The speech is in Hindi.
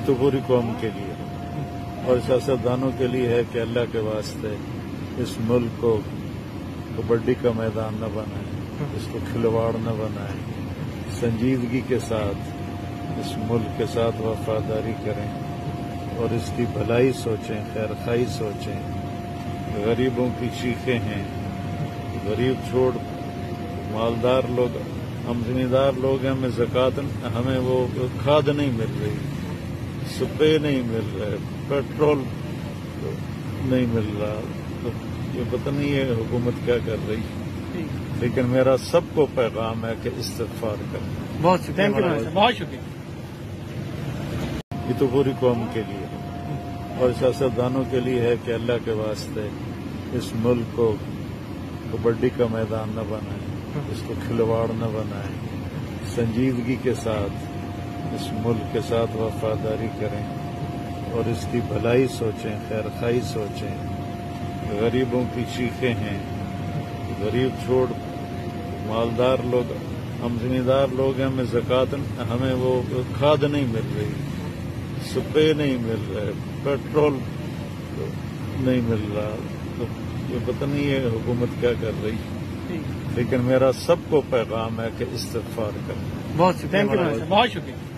तो पूरी कौम के लिए और सियासतदानों के लिए है कि अल्लाह के वास्ते इस मुल्क को कबड्डी का मैदान न बनाए, इसको खिलवाड़ न बनाए, संजीदगी के साथ इस मुल्क के साथ वफादारी करें और इसकी भलाई सोचें, खैर खाई सोचें। गरीबों की चीखें हैं, गरीब छोड़ मालदार लोग, हम जिम्मेदार लोग हैं, हमें ज़कात, हमें वो खाद नहीं मिल रही, सुपे नहीं मिल रहे, पेट्रोल नहीं मिल रहा, तो ये पता नहीं है हुकूमत क्या कर रही। लेकिन मेरा सबको पैगाम है कि इस्तिग़फ़ार करें। बहुत शुक्रिया, बहुत शुक्रिया। ये तो पूरी कौम के लिए और सियासतदानों के लिए है कि अल्लाह के वास्ते इस मुल्क को कबड्डी का मैदान न बनाए, इसको खिलवाड़ न बनाए, संजीदगी के साथ इस मुल्क के साथ वफादारी करें और इसकी भलाई सोचें, खैर खाई सोचें। गरीबों की चीखें हैं, गरीब छोड़ मालदार लोग, हम जिम्मेदार लोग हैं, हमें ज़कात, हमें वो खाद नहीं मिल रही, सुपे नहीं मिल रहे, पेट्रोल नहीं मिल रहा, तो ये पता नहीं है हुकूमत क्या कर रही। लेकिन मेरा सबको पैगाम है कि इस्तिग़फ़ार करें। बहुत शुक्रिया, बहुत शुक्रिया।